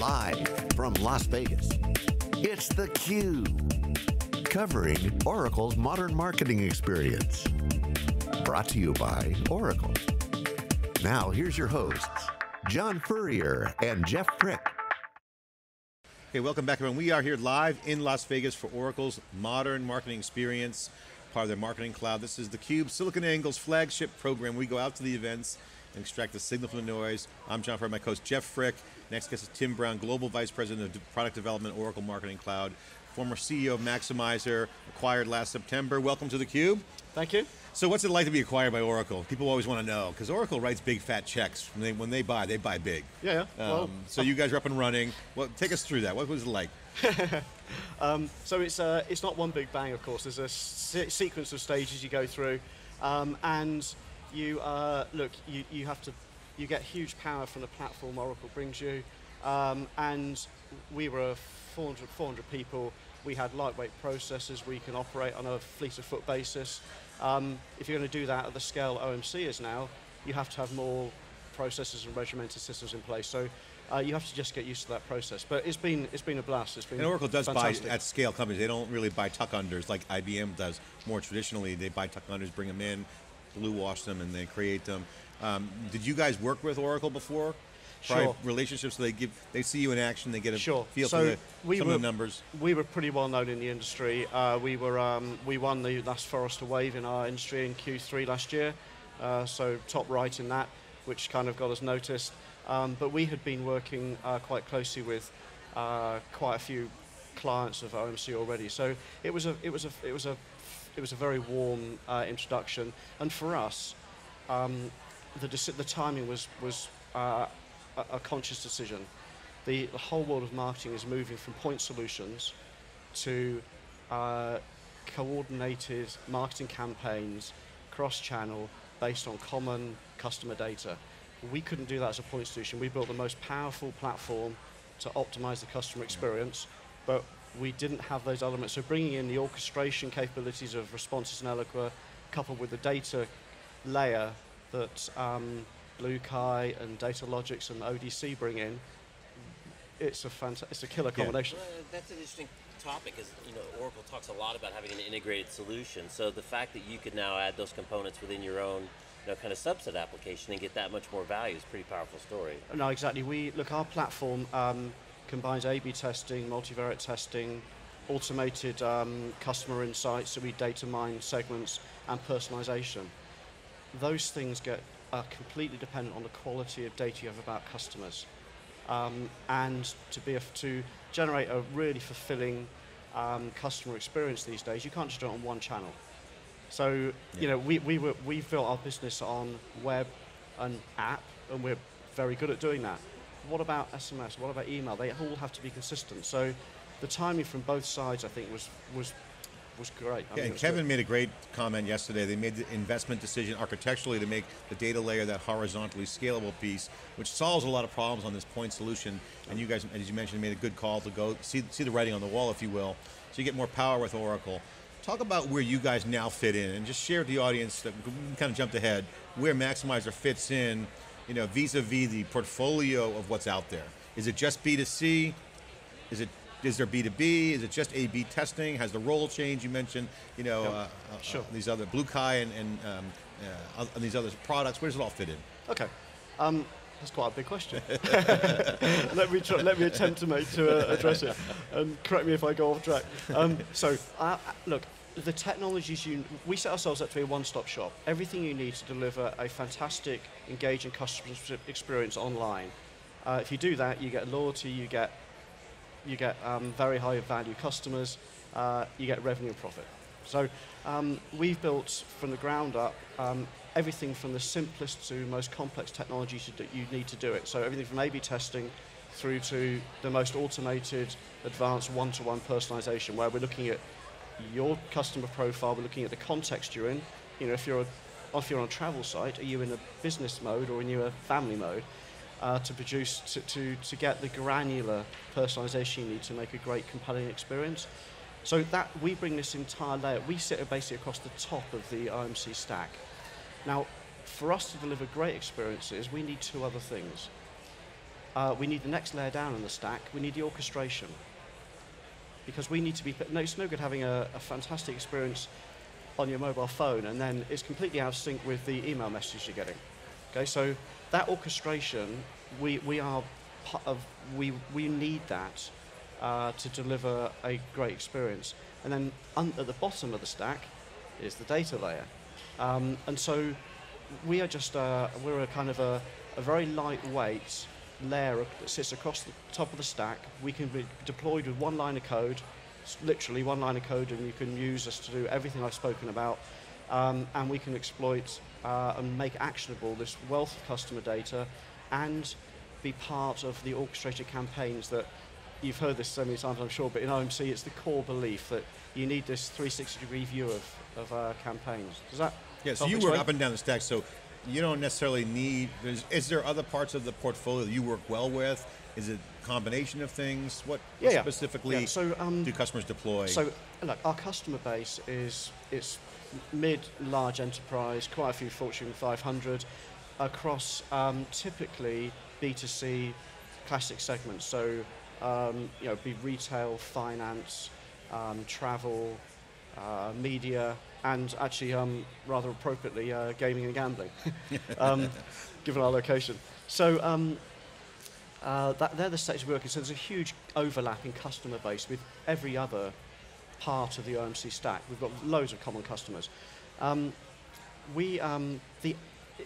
live from Las Vegas. It's theCUBE, covering Oracle's modern marketing experience. Brought to you by Oracle. Now here's your hosts, John Furrier and Jeff Frick. Okay, welcome back everyone. We are here live in Las Vegas for Oracle's modern marketing experience, part of their marketing cloud. This is theCUBE, SiliconANGLE's flagship program. We go out to the events and extract the signal from the noise. I'm John Furrier, my co-host Jeff Frick. Next guest is Tim Brown, Global Vice President of Product Development, Oracle Marketing Cloud, former CEO of Maxymiser, acquired last September. Welcome to theCUBE. Thank you. So what's it like to be acquired by Oracle? People always want to know, because Oracle writes big fat checks. When they buy big. Yeah, yeah. Well, so you guys are up and running. Well, take us through that. What was it like? So it's not one big bang, of course. There's a sequence of stages you go through. And you, look, you get huge power from the platform Oracle brings you. And we were 400 people. We had lightweight processes. We can operate on a fleet of foot basis. If you're going to do that at the scale OMC is now, you have to have more processes and regimented systems in place. So you have to just get used to that process. But it's been a blast. It's been and Oracle does fantastic. Buy at scale companies. They don't really buy tuck-unders like IBM does. More traditionally, they buy tuck-unders, bring them in, blue wash them, and they create them. Did you guys work with Oracle before? Sure. Relationships, so they see you in action, they get a sure. feel so for some of the numbers. We were pretty well known in the industry. We won the last Forrester wave in our industry in Q3 last year, so top right in that, which kind of got us noticed. But we had been working quite closely with quite a few clients of OMC already, so it was a very warm introduction. And for us, the timing was a conscious decision. The whole world of marketing is moving from point solutions to coordinated marketing campaigns, cross-channel, based on common customer data. We couldn't do that as a point solution. We built the most powerful platform to optimize the customer experience, but we didn't have those elements. So bringing in the orchestration capabilities of Responsys and Eloqua, coupled with the data layer that BlueKai and DataLogix and ODC bring in, it's a killer combination. Yeah. Well, that's an interesting topic, because you know, Oracle talks a lot about having an integrated solution, so the fact that you could now add those components within your own kind of subset application and get that much more value is a pretty powerful story. No, exactly. We look, our platform combines A/B testing, multivariate testing, automated customer insights, so we data mine segments, and personalization. Those things are completely dependent on the quality of data you have about customers, and to generate a really fulfilling customer experience these days, you can't just do it on one channel. So yeah. You know, we've built our business on web and app, and we're very good at doing that. What about SMS? What about email? They all have to be consistent. So the timing from both sides, I think, was great. Yeah, and Kevin made a great comment yesterday. They made the investment decision architecturally to make the data layer that horizontally scalable piece, which solves a lot of problems on this point solution. And you guys, as you mentioned, made a good call to go see the writing on the wall, if you will, so you get more power with Oracle. Talk about where you guys now fit in, and just share with the audience that we kind of jumped ahead, where Maxymiser fits in, vis-a-vis the portfolio of what's out there. Is it just B2C? Is there B2B? Is it just A/B testing? Has the role changed? You mentioned, these other BlueKai and these other products. Where does it all fit in? Okay, that's quite a big question. let me attempt to address it, and correct me if I go off track. So look, the technologies we set ourselves up to be a one-stop shop. Everything you need to deliver a fantastic, engaging customer experience online. If you do that, you get loyalty. You get very high value customers, you get revenue and profit. So we've built from the ground up everything from the simplest to most complex technologies that you need to do it. So everything from A/B testing through to the most automated, advanced one-to-one personalization, where we're looking at your customer profile, we're looking at the context you're in. If you're on a travel site, are you in a business mode or are you in a family mode? To get the granular personalization you need to make a great, compelling experience. So that we bring this entire layer. We sit basically across the top of the OMC stack. Now, for us to deliver great experiences, we need two other things. We need the next layer down in the stack. We need the orchestration. Because we need to be, it's no good having a fantastic experience on your mobile phone and then it's completely out of sync with the email message you're getting. Okay, so that orchestration, we need that to deliver a great experience. And then at the bottom of the stack is the data layer. And so we are just, we're a kind of a very lightweight layer that sits across the top of the stack. We can be deployed with one line of code, literally one line of code, and you can use us to do everything I've spoken about. And we can exploit and make actionable this wealth of customer data and be part of the orchestrated campaigns that you've heard this so many times, I'm sure, but in OMC it's the core belief that you need this 360-degree view of campaigns. Does that help so you explain? Work up and down the stack, so you don't necessarily need, is there other parts of the portfolio that you work well with? Is it a combination of things? What specifically do customers deploy? So look, our customer base is mid, large enterprise, quite a few Fortune 500, across typically B2C classic segments. So you know, be retail, finance, travel, media, and actually rather appropriately gaming and gambling, given our location. So they're the sectors we work in. So there's a huge overlap in customer base with every other part of the OMC stack. We've got loads of common customers.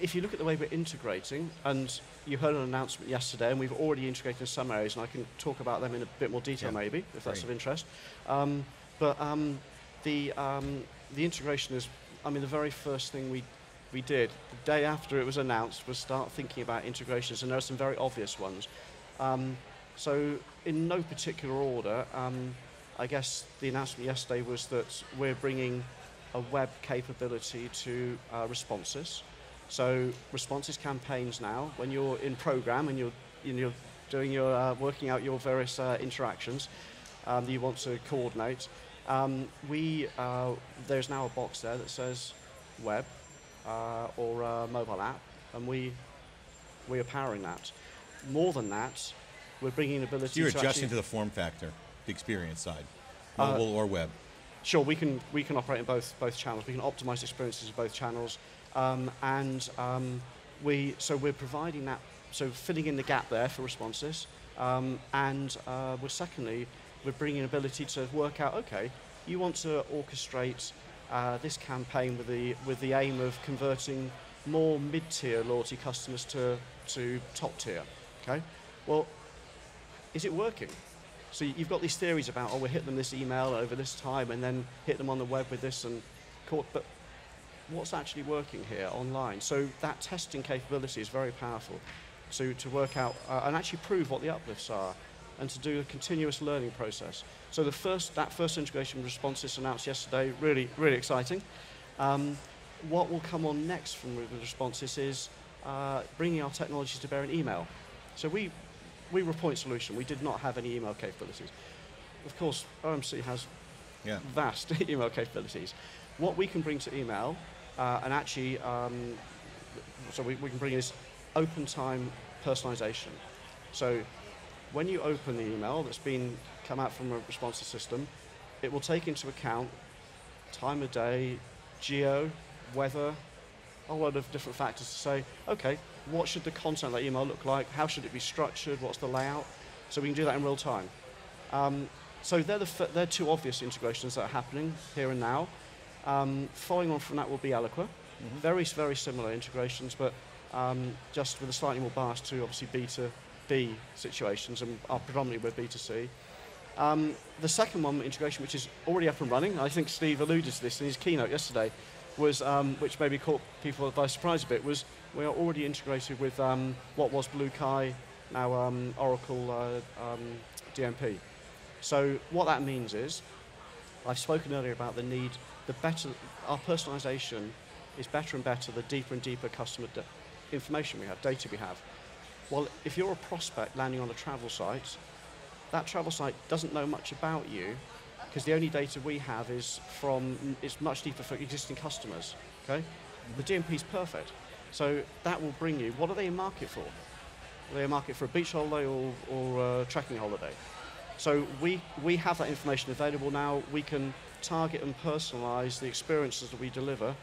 If you look at the way we're integrating, and you heard an announcement yesterday, and we've already integrated in some areas, and I can talk about them in a bit more detail maybe, if that's of interest. The integration is, I mean, the very first thing we did, the day after it was announced, was start thinking about integrations, and there are some very obvious ones. So in no particular order, I guess the announcement yesterday was that we're bringing a web capability to Responsys. So Responsys campaigns now, when you're in program and you're doing your working out your various interactions that you want to coordinate, there's now a box there that says web or mobile app, and we are powering that. More than that, we're bringing the ability. So you're adjusting to the form factor, the experience side, mobile or web. Sure, we can operate in both channels. We can optimize experiences in both channels, so we're providing that, so filling in the gap there for Responsys, we're secondly, we're bringing an ability to work out, okay, you want to orchestrate this campaign with the aim of converting more mid-tier loyalty customers to top tier, okay? Well, is it working? So you've got these theories about, oh, we'll hit them this email over this time and then hit them on the web with this and caught, but what's actually working here online? So that testing capability is very powerful to work out and actually prove what the uplifts are, and to do a continuous learning process. So that first integration Responsys announced yesterday, really, really exciting. What will come on next from Responsys is bringing our technologies to bear in email. So we were a point solution. We did not have any email capabilities. Of course, OMC has vast email capabilities. What we can bring to email, and actually, so we can bring is open time personalization. So when you open the email that's come out from a Responsys system, it will take into account time of day, geo, weather, a lot of different factors to say, okay, what should the content of that email look like? How should it be structured? What's the layout? So we can do that in real time. So they're two obvious integrations that are happening here and now. Following on from that will be Eloqua. Mm-hmm. Very, very similar integrations, but just with a slightly more bias to obviously B2B situations, and are predominantly with B2C. The second one, integration, which is already up and running, I think Steve alluded to this in his keynote yesterday, was, which maybe caught people by surprise a bit, was we are already integrated with what was BlueKai, now Oracle DMP. So what that means is, I've spoken earlier about the need, our personalization is better and better the deeper and deeper customer information we have, data we have. Well, if you're a prospect landing on a travel site, that travel site doesn't know much about you because the only data we have is much deeper for existing customers, okay? The DMP's perfect. So that will bring you, what are they in market for? They mark it for a beach holiday or a tracking holiday. So we have that information available now. We can target and personalize the experiences that we deliver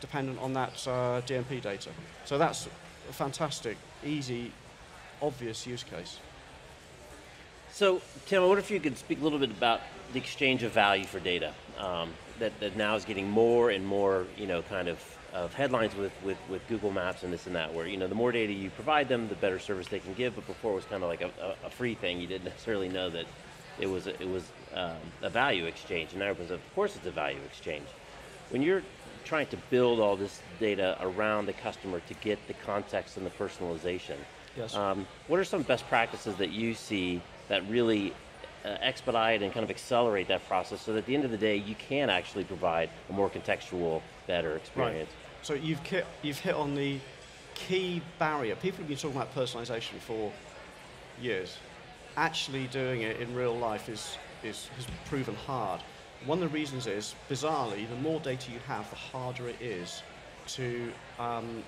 dependent on that DMP data. So that's a fantastic, easy, obvious use case. So, Tim, I wonder if you could speak a little bit about the exchange of value for data that now is getting more and more, kind of headlines with Google Maps and this and that, where the more data you provide them, the better service they can give. But before it was kind of like a free thing. You didn't necessarily know that it was a value exchange, and now everyone says, of course, it's a value exchange. When you're trying to build all this data around the customer to get the context and the personalization, yes. What are some best practices that you see that really expedite and kind of accelerate that process so that at the end of the day you can actually provide a more contextual, better experience? Right. So you've hit on the key barrier. People have been talking about personalization for years. Actually doing it in real life has proven hard. One of the reasons is, bizarrely, the more data you have, the harder it is to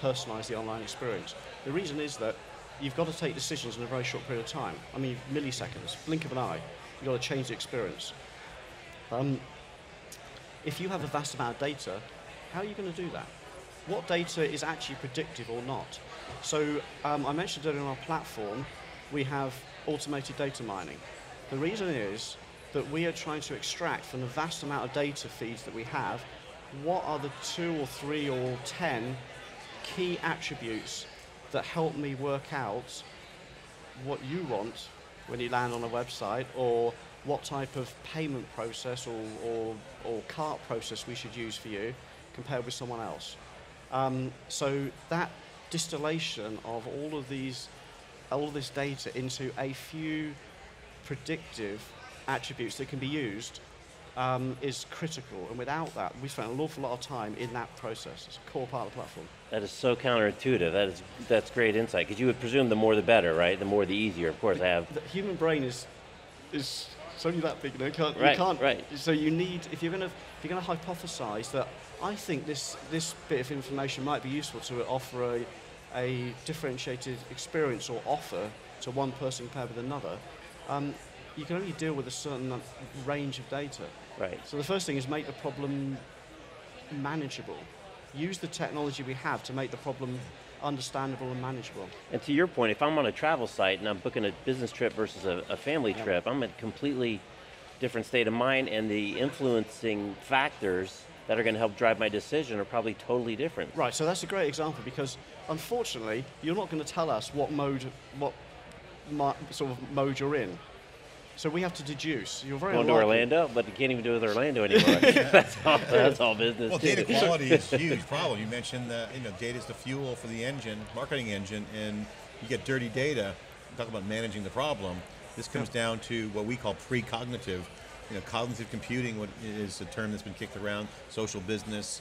personalize the online experience. The reason is that you've got to take decisions in a very short period of time. I mean, milliseconds, blink of an eye. You've got to change the experience. If you have a vast amount of data, how are you going to do that? What data is actually predictive or not? So I mentioned earlier on our platform, we have automated data mining. The reason is that we are trying to extract from the vast amount of data feeds that we have, what are the 2 or 3 or 10 key attributes that help me work out what you want when you land on a website, or what type of payment process or cart process we should use for you compared with someone else. So that distillation of all of this data into a few predictive attributes that can be used is critical, and without that, we spent an awful lot of time in that process. It's a core part of the platform. That is so counterintuitive. That's great insight, because you would presume the more the better, right? The more the easier, of course. The human brain is only that big. No, you can't. So you need, if you're going to hypothesize that, I think this bit of information might be useful to offer a differentiated experience or offer to one person compared with another. You can only deal with a certain range of data. Right. So the first thing is make the problem manageable. Use the technology we have to make the problem understandable and manageable. And to your point, if I'm on a travel site and I'm booking a business trip versus a family trip, I'm in a completely different state of mind, and the influencing factors that are going to help drive my decision are probably totally different. Right, so that's a great example, because unfortunately, you're not going to tell us what sort of mode you're in. So we have to deduce. You're very going unlikely. To Orlando, but you can't even do it with Orlando anymore. that's all business. Well, data quality is a huge problem. You mentioned that data is the fuel for the engine, marketing engine, and you get dirty data. Talk about managing the problem. This comes down to what we call pre-cognitive. Cognitive computing is a term that's been kicked around. Social business,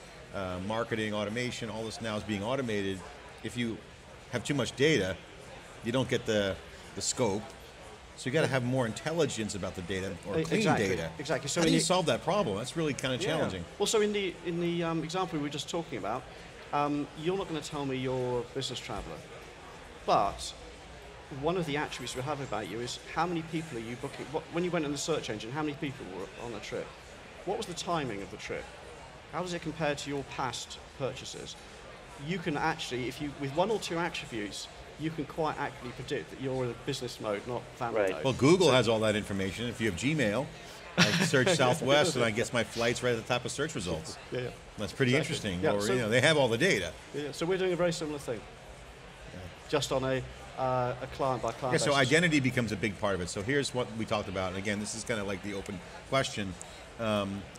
marketing, automation. All this now is being automated. If you have too much data, you don't get the scope. So you got to have more intelligence about the data, or clean data. Exactly. So how do you solve that problem? That's really kind of challenging. Well, so in the example we were just talking about, you're not going to tell me you're a business traveler, but one of the attributes we have about you is how many people are you booking? When you went in the search engine, how many people were on a trip? What was the timing of the trip? How does it compare to your past purchases? You can actually, with 1 or 2 attributes, you can quite accurately predict that you're in a business mode, not family mode. Well, Google has all that information. If you have Gmail, I search Southwest and I guess my flight's right at the top of search results. Yeah. That's pretty interesting. Yeah. Or, so, they have all the data. Yeah, so we're doing a very similar thing, just on a client by client basis. So identity becomes a big part of it. So here's what we talked about, and again, this is kind of like the open question.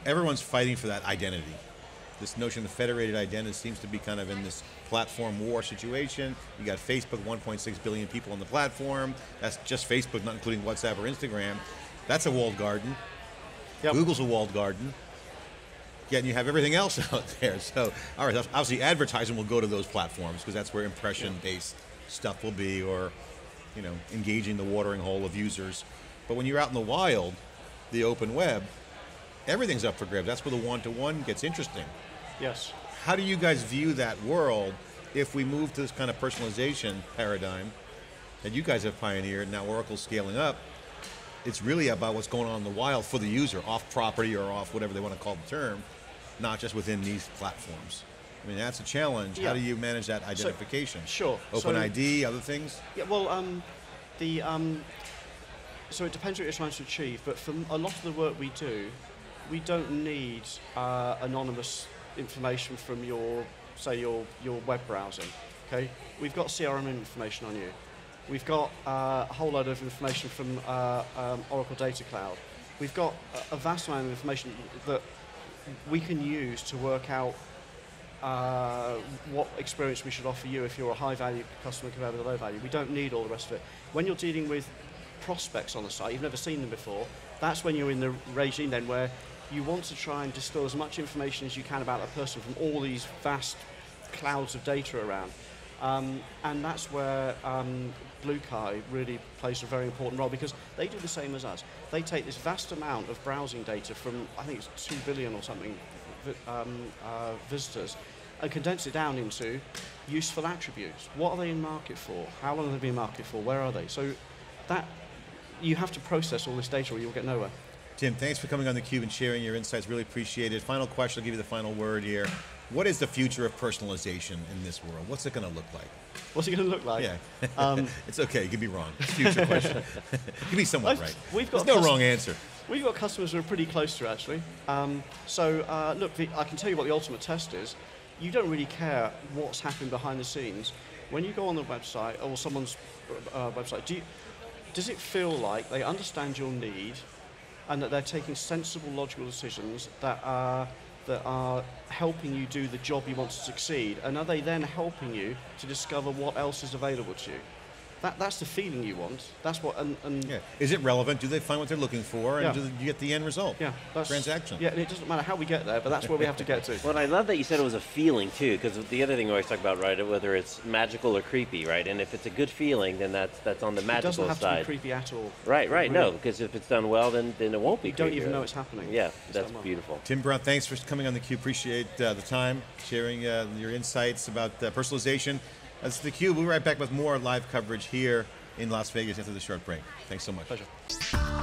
Everyone's fighting for that identity. This notion of federated identity seems to be kind of in this platform war situation. You got Facebook, 1.6 billion people on the platform. That's just Facebook, not including WhatsApp or Instagram. That's a walled garden. Yep. Google's a walled garden. Yeah, and you have everything else out there. So, all right, obviously advertising will go to those platforms because that's where impression-based stuff will be, or engaging the watering hole of users. But when you're out in the wild, the open web, everything's up for grabs. That's where the one-to-one gets interesting. Yes. How do you guys view that world if we move to this kind of personalization paradigm? that you guys have pioneered, now Oracle's scaling up, it's really about what's going on in the wild for the user, off property or off whatever they want to call the term, not just within these platforms. I mean, that's a challenge. Yeah. How do you manage that identification? So, sure. OpenID, so, other things? Yeah, well, so it depends what you're trying to achieve, but for a lot of the work we do, we don't need anonymous information from your, say, your web browsing, okay? We've got CRM information on you. We've got a whole load of information from Oracle Data Cloud. We've got a vast amount of information that we can use to work out what experience we should offer you if you're a high-value customer compared with a low-value. We don't need all the rest of it. When you're dealing with prospects on the site, you've never seen them before, that's when you're in the regime then where you want to try and distill as much information as you can about a person from all these vast clouds of data around. And that's where BlueKai really plays a very important role because they do the same as us. They take this vast amount of browsing data from, I think it's 2 billion or something, visitors, and condense it down into useful attributes. What are they in market for? How long have they been in market for? Where are they? So that, you have to process all this data or you'll get nowhere. Tim, thanks for coming on theCUBE and sharing your insights, really appreciate it. Final question, I'll give you the final word here. What is the future of personalization in this world? What's it going to look like? What's it going to look like? Yeah, it's okay, you could be wrong. It's a future question. You could be somewhat right. There's no wrong answer. We've got customers who are pretty close to actually. Look, I can tell you what the ultimate test is. You don't really care what's happening behind the scenes. When you go on the website or someone's website, does it feel like they understand your need and that they're taking sensible, logical decisions that are helping you do the job you want to succeed? And are they then helping you to discover what else is available to you? That's the feeling you want. That's what, yeah. Is it relevant? Do they find what they're looking for? And yeah. Do you get the end result? Yeah. Transaction. Yeah, and it doesn't matter how we get there, but that's where we have to get to. Well, I love that you said it was a feeling too, because the other thing we always talk about, right, whether it's magical or creepy, right? And if it's a good feeling, then that's on the magical side. It doesn't have to be creepy at all. Right, really. No, because if it's done well, then it won't be creepy. You don't even know it's happening. Yeah, that's beautiful. Tim Brown, thanks for coming on theCUBE. Appreciate the time, sharing your insights about personalization. That's theCUBE. We'll be right back with more live coverage here in Las Vegas after this short break. Thanks so much. Pleasure.